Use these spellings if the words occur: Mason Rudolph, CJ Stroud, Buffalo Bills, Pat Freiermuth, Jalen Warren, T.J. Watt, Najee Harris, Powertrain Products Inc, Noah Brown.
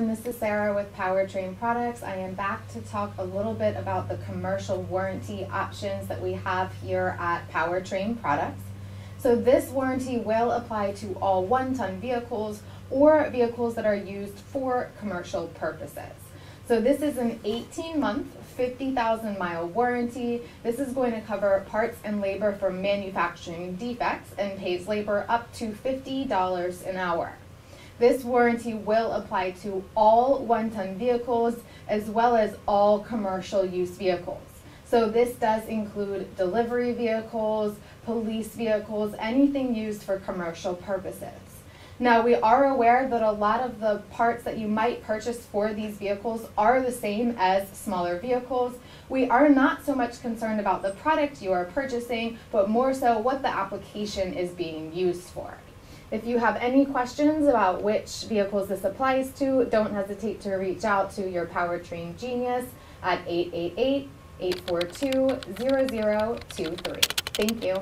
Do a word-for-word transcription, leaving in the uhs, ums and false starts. everyone, this is Sarah with Powertrain Products. I am back to talk a little bit about the commercial warranty options that we have here at Powertrain Products. So this warranty will apply to all one-ton vehicles or vehicles that are used for commercial purposes. So this is an eighteen month, fifty thousand mile warranty. This is going to cover parts and labor for manufacturing defects and pays labor up to fifty dollars an hour. This warranty will apply to all one-ton vehicles as well as all commercial use vehicles. So this does include delivery vehicles, police vehicles, anything used for commercial purposes. Now, we are aware that a lot of the parts that you might purchase for these vehicles are the same as smaller vehicles. We are not so much concerned about the product you are purchasing, but more so what the application is being used for. If you have any questions about which vehicles this applies to, don't hesitate to reach out to your Powertrain Genius at eight eight eight, eight four two, zero zero two three. Thank you.